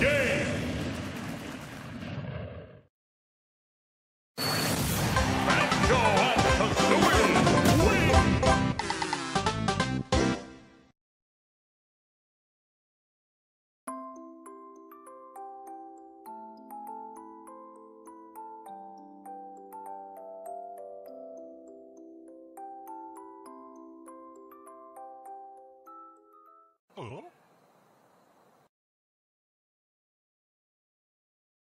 Yeah!